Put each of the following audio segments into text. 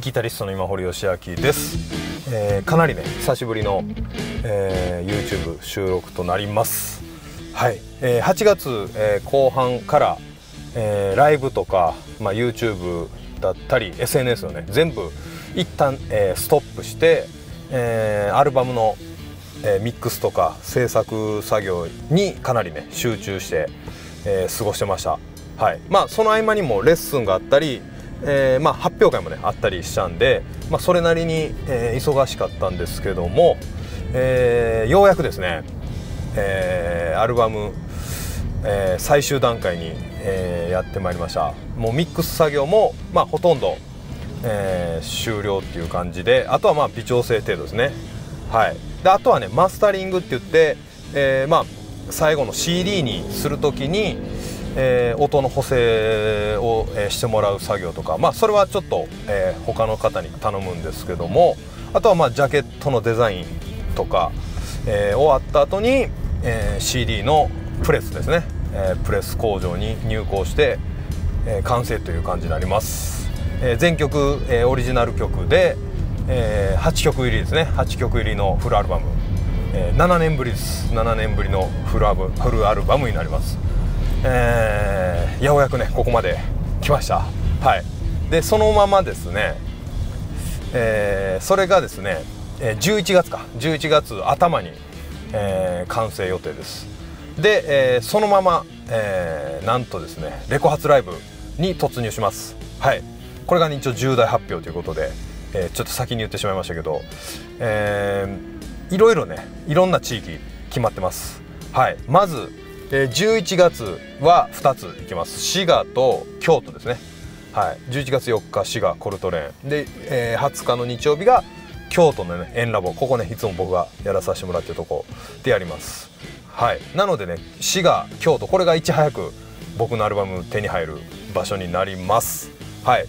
ギタリストの今堀義明です。かなりね久しぶりの、YouTube 収録となります。はい、8月、後半から、ライブとか、YouTube だったり SNS をね全部一旦、ストップして、アルバムの、ミックスとか制作作業にかなりね集中して、過ごしてました。はい、その合間にもレッスンがあったり。発表会もねあったりしたんで、それなりに、忙しかったんですけども、ようやくですね、アルバム、最終段階に、やってまいりました。もうミックス作業も、ほとんど、終了っていう感じで、あとは微調整程度ですね。はい、であとはねマスタリングって言って、最後の CD にするときに音の補正を、してもらう作業とか、それはちょっと、他の方に頼むんですけども、あとはジャケットのデザインとか、終わった後に、CD のプレスですね、プレス工場に入稿して、完成という感じになります。全曲、オリジナル曲で、8曲入りですね。8曲入りのフルアルバム、7年ぶりです。7年ぶりのフルアルバムになります。ようやくねここまで来ました。はい、でそのままですね、それがですね11月頭に、完成予定です。で、そのまま、なんとですねレコ発ライブに突入します。はい、これが、一応重大発表ということで、ちょっと先に言ってしまいましたけど、いろいろねいろんな地域決まってます。はい、まず11月は2つ行きます。滋賀と京都ですね。はい、11月4日滋賀コルトレーンで、20日の日曜日が京都のねエンラボ、ここねいつも僕がやらさせてもらってるとこでやります。はい、なのでね滋賀京都、これがいち早く僕のアルバム手に入る場所になります。はい、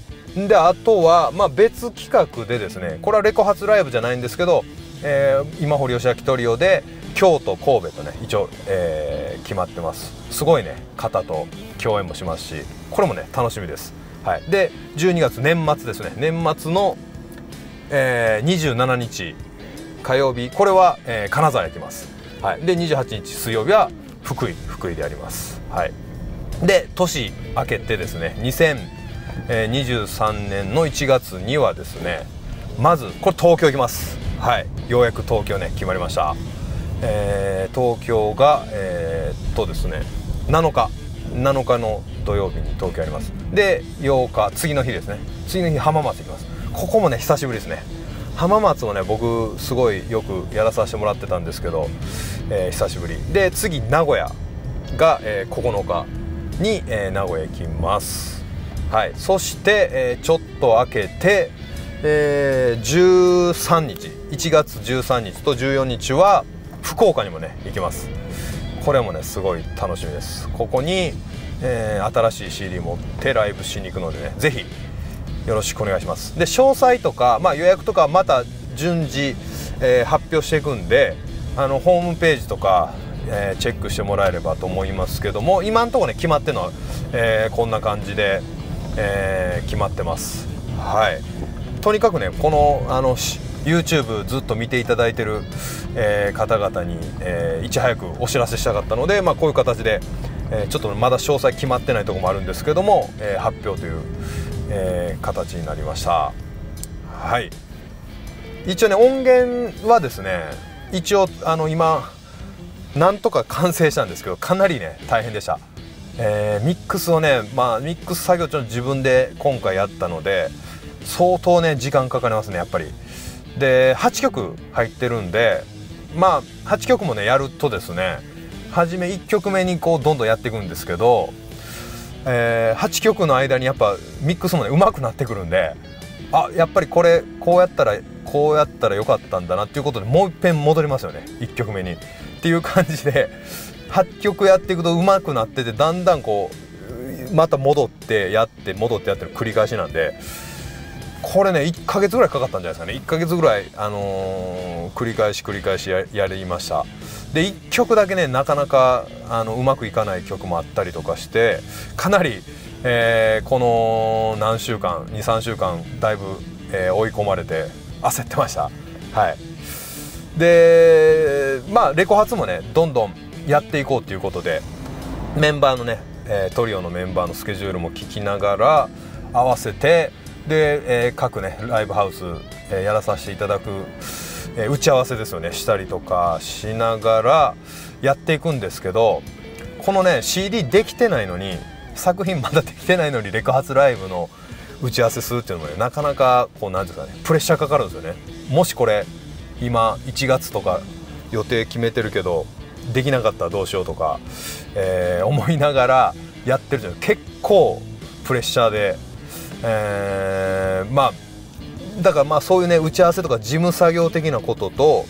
であとは、別企画でですね、これはレコ発ライブじゃないんですけど、今堀義明トリオで京都神戸とね一応、決まってます。すごいね方と共演もしますし、これもね楽しみです。はい、で12月年末ですね、年末の、27日火曜日、これは、金沢へ行きます。はい、で28日水曜日は福井でやります。はい、で年明けてですね2023年の1月にはですね、まずこれ東京行きます。はい、ようやく東京ね決まりました。東京がですね7日の土曜日に東京あります。で8日、次の日ですね、次の日浜松行きます。ここもね久しぶりですね。浜松もね僕すごいよくやらさせてもらってたんですけど、久しぶりで次名古屋が、9日に、名古屋行きます。はい、そして、ちょっと明けて、13日、1月13日と14日は福岡にもね行きます。これもねすごい楽しみです。ここに、新しい CD 持ってライブしに行くのでね、ぜひよろしくお願いします。で詳細とか、予約とかまた順次、発表していくんで、ホームページとか、チェックしてもらえればと思いますけども、今のところね決まってるのは、こんな感じで、決まってます。はい、とにかくねこのYouTube ずっと見ていただいてる、方々に、いち早くお知らせしたかったので、こういう形で、ちょっとまだ詳細決まってないところもあるんですけども、発表という、形になりました。はい、一応ね音源はですね一応今なんとか完成したんですけど、かなりね大変でした。ミックスをね、ミックス作業ちょっと自分で今回やったので相当ね時間かかりますねやっぱり。で8曲入ってるんで、8曲もねやるとですね、初め1曲目にこうどんどんやっていくんですけど、8曲の間にやっぱミックスもねうまくなってくるんで、やっぱりこれこうやったらよかったんだなっていうことで、もう一遍戻りますよね1曲目にっていう感じで8曲やっていくとうまくなってて、だんだんこうまた戻ってやって戻ってやってる繰り返しなんで。これね1ヶ月ぐらいかかったんじゃないですかね。1ヶ月ぐらい、繰り返し やりました。で1曲だけねなかなかうまくいかない曲もあったりとかして、かなり、この何週間23週間だいぶ、追い込まれて焦ってました。はい。でまあレコ発もねどんどんやっていこうということで、メンバーのね、トリオのメンバーのスケジュールも聞きながら合わせて、で、各ねライブハウス、やらさせていただく、打ち合わせですよねしたりとかしながらやっていくんですけど、このね CD できてないのに、作品まだできてないのにレコ発ライブの打ち合わせするっていうのもね、なかなかこうなんですかね、プレッシャーかかるんですよね。もしこれ今1月とか予定決めてるけどできなかったらどうしようとか、思いながらやってるじゃない。結構プレッシャーで、まあだからまあそういうね打ち合わせとか事務作業的なことと、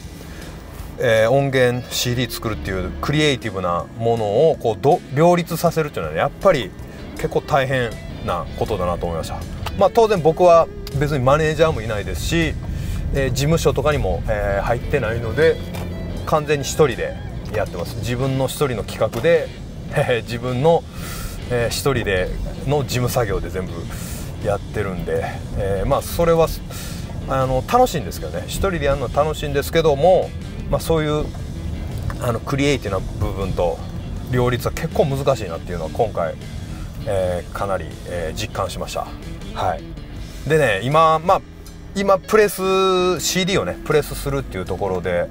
音源 CD 作るっていうクリエイティブなものをこう両立させるっていうのは、ね、やっぱり結構大変なことだなと思いました。まあ、当然僕は別にマネージャーもいないですし、事務所とかにも、入ってないので完全に一人でやってます。自分の一人の企画で、自分の、一人での事務作業で全部やってるんで、まあそれは楽しいんですけどね。一人でやるのは楽しいんですけども、まあ、そういうクリエイティブな部分と両立は結構難しいなっていうのは今回、かなり、実感しました。はい。でね今、今プレス CD をねプレスするっていうところで、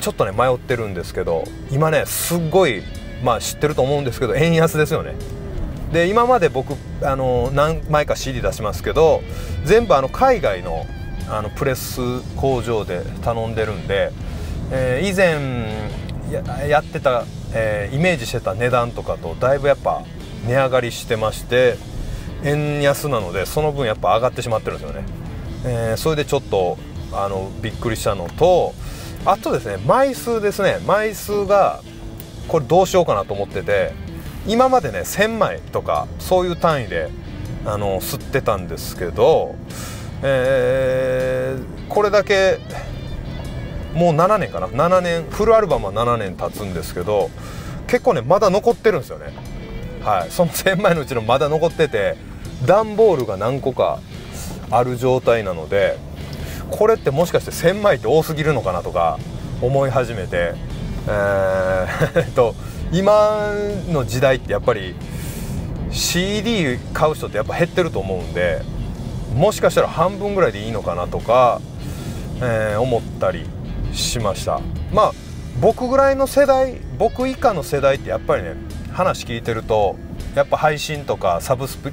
ちょっとね迷ってるんですけど、今ねすっごい、まあ知ってると思うんですけど円安ですよね。で今まで僕何枚か CD 出しますけど、全部海外の、プレス工場で頼んでるんで、以前やってた、イメージしてた値段とかとだいぶやっぱ値上がりしてまして、円安なのでその分やっぱ上がってしまってるんですよね。それでちょっとびっくりしたのと、あとですね枚数ですね。枚数がこれどうしようかなと思ってて、今までね1000枚とかそういう単位で吸ってたんですけど、これだけもう7年かな、7年、フルアルバムは7年経つんですけど、結構ねまだ残ってるんですよね。はい。その1000枚のうちのまだ残ってて、段ボールが何個かある状態なので、これってもしかして1000枚って多すぎるのかなとか思い始めて、今の時代ってやっぱり CD 買う人ってやっぱ減ってると思うんで、もしかしたら半分ぐらいでいいのかなとか、思ったりしました。まあ僕ぐらいの世代、僕以下の世代ってやっぱりね話聞いてるとやっぱ配信とかサブスク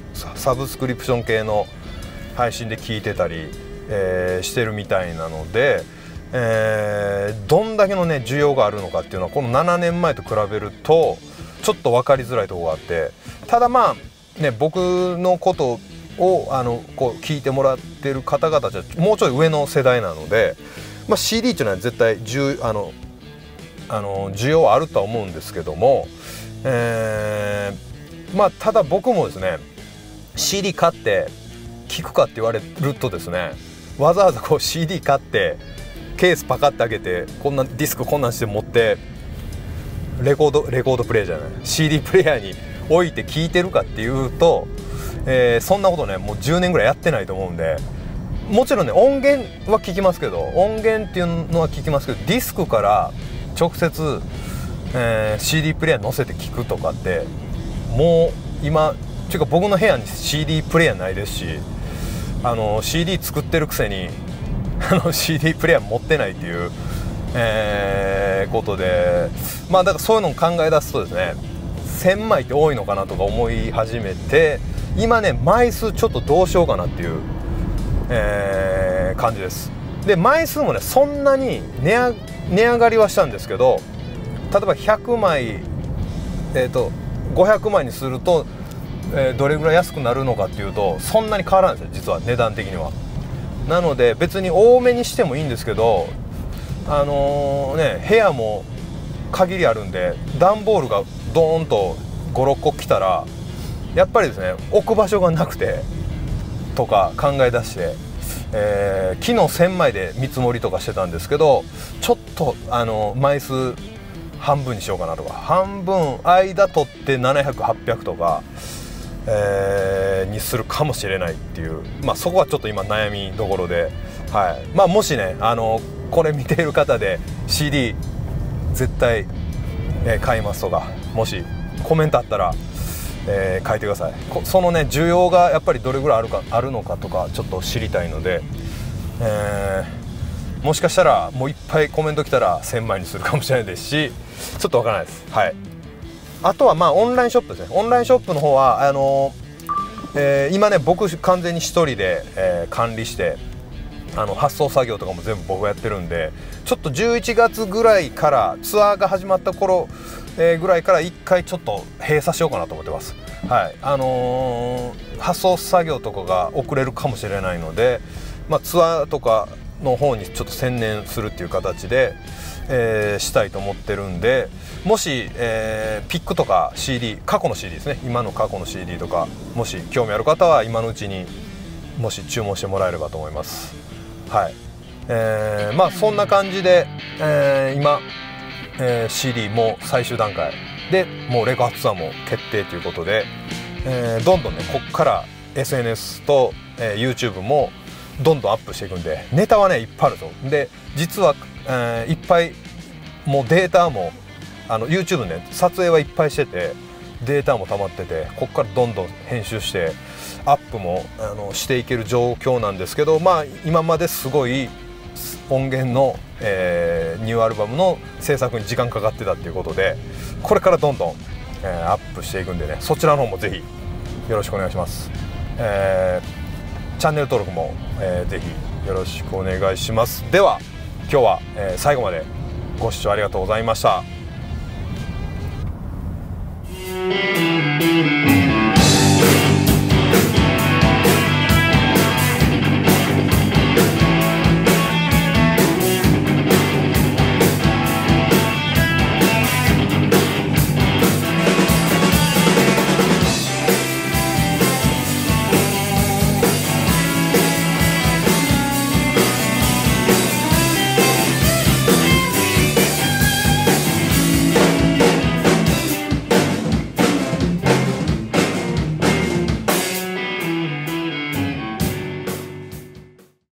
リプション系の配信で聞いてたり、してるみたいなので。どんだけのね需要があるのかっていうのはこの7年前と比べるとちょっと分かりづらいところがあって、ただまあね僕のことをこう聞いてもらってる方々じゃもうちょい上の世代なので、まあ、CD っていうのは絶対需要はあるとは思うんですけども、まあただ僕もですね CD 買って聞くかって言われるとですね、わざわざこう CD 買ってケースパカって開けてこんなディスクこんなんして持ってレコードプレイヤーじゃない CD プレイヤーに置いて聴いてるかっていうと、そんなことねもう10年ぐらいやってないと思うんで、もちろんね音源は聴きますけど、音源っていうのは聴きますけど、ディスクから直接、CD プレイヤーに載せて聴くとかってもう今っていうか僕の部屋に CD プレイヤーないですし、CD 作ってるくせにCD プレイヤー持ってないっていう、ことで、まあだからそういうのを考え出すとですね1000枚って多いのかなとか思い始めて、今ね枚数ちょっとどうしようかなっていう、感じです。で枚数もねそんなに値上がりはしたんですけど、例えば100枚、500枚にすると、どれぐらい安くなるのかっていうとそんなに変わらないんですよ実は値段的には。なので別に多めにしてもいいんですけど、部屋も限りあるんで、段ボールがドーンと5、6個来たらやっぱりですね置く場所がなくてとか考え出して、昨日1000枚で見積もりとかしてたんですけど、ちょっと枚数半分にしようかなとか、半分間取って700、800とか、にするかもしれないっていう、まあ、そこはちょっと今悩みどころで、はい、まあ、もしね、これ見ている方で CD 絶対、買いますとか、もしコメントあったら、書いてください。そのね、需要がやっぱりどれぐらいあるのかとかちょっと知りたいので、もしかしたらもういっぱいコメント来たら1000枚にするかもしれないですし、ちょっとわからないです。はい、あとはまあオンラインショップですね。オンラインショップの方は今ね、僕完全に1人で、管理して、発送作業とかも全部僕がやってるんで、ちょっと11月ぐらいから、ツアーが始まった頃、ぐらいから1回ちょっと閉鎖しようかなと思ってます。はい、発送作業とかが遅れるかもしれないので、まあ、ツアーとかの方にちょっと専念するっていう形で、したいと思ってるんで、もし、ピックとか CD、 過去の CD ですね、今の過去の CD とか、もし興味ある方は今のうちにもし注文してもらえればと思います。はい、まあそんな感じで、今、CD も最終段階で、もうレコ発ツアーも決定ということで、どんどんね、こっから SNS と、YouTube もどんどんアップしていくんで、ネタはねいっぱいあるぞ。で実は、いっぱいもうデータもYouTube ね、撮影はいっぱいしてて、データも溜まってて、ここからどんどん編集してアップもしていける状況なんですけど、まあ今まですごい音源の、ニューアルバムの制作に時間かかってたっていうことで、これからどんどん、アップしていくんでね、そちらの方もぜひよろしくお願いします。チャンネル登録も、ぜひよろしくお願いします。では今日は、最後までご視聴ありがとうございました。